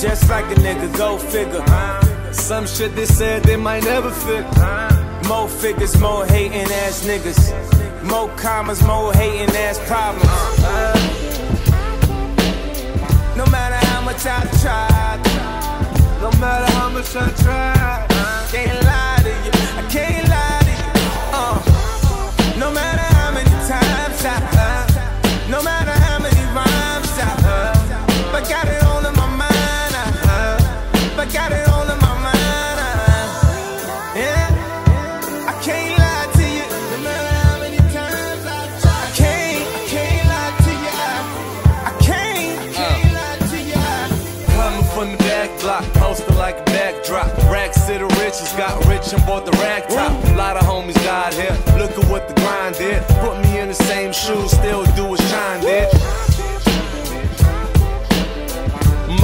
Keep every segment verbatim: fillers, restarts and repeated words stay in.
Just like a nigga, go figure. Some shit they said they might never fit. More figures, more hating ass niggas. More commas, more hating ass problems. uh, No matter how much I tried, no matter how much I tried, can't lie to you, I can't lie to you. uh, No matter how many times I uh, no matter how many rhymes I uh, but got it all in my mind. I got it all in my mind, uh, yeah. I can't lie to you, no matter how many times I try. I can't, I can't lie to you. I can't, I can't uh. lie to you. Coming from the back block, posted like a backdrop. Rack city riches, got rich and bought the rack top. A lot of homies died here, look at what the grind did. Put me in the same shoes, still do what shine did.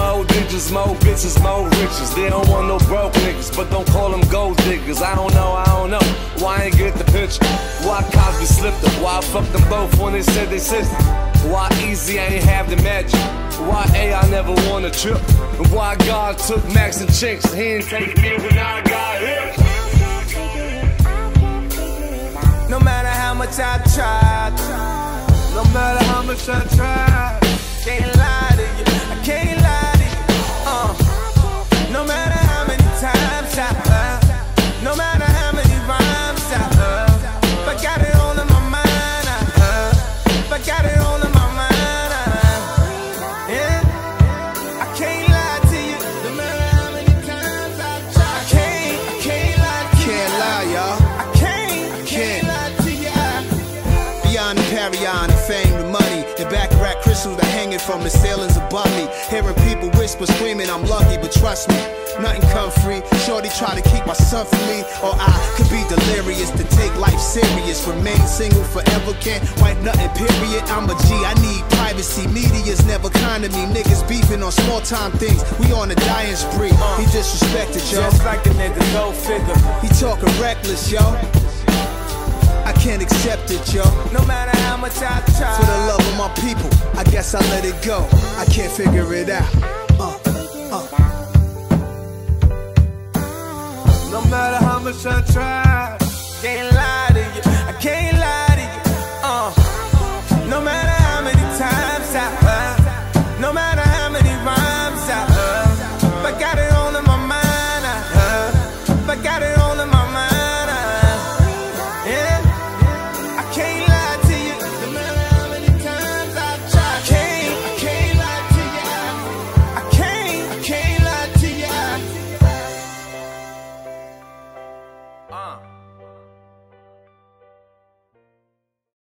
More digits, more bitches, more riches. They don't want no broke niggas, but don't call them gold diggers. I don't know, I don't know, why I ain't get the picture. Why Cosby slipped up, why I fucked them both when they said they sister. Why Easy I ain't have the magic, why A I never won a trip, and why God took Max and Chinks. He ain't taking me when I got hit. No matter how much I tried, no matter how much I tried, can't lie to you, I can't lie. No matter how many times I uh, no matter how many rhymes I uh, but got it all in my mind, uh, but got it all in my mind, uh, yeah. I can't lie to you, no matter how many times I try. I can't, I can't lie to you. Can't lie, y'all. I can't, I can't lie to you. Beyond the carry-on, the fame, the money, the back rack crystals that hanging from the ceilings above me. Hearing people whisper, screaming, I'm lucky, but trust me, nothing come free. Shorty try to keep my son from me, or I could be delirious. To take life serious, remain single forever, can't wipe nothing, period. I'm a G, I need privacy. Media's never kind to me, niggas beefing on small time things. We on a dying spree, uh, he disrespected, yo. Just like a nigga, no figure. He talking reckless, yo. I can't accept it, yo. No matter how much I try. For the love of my people, I guess I let it go. I can't figure it out. Uh, uh. No matter how much I try.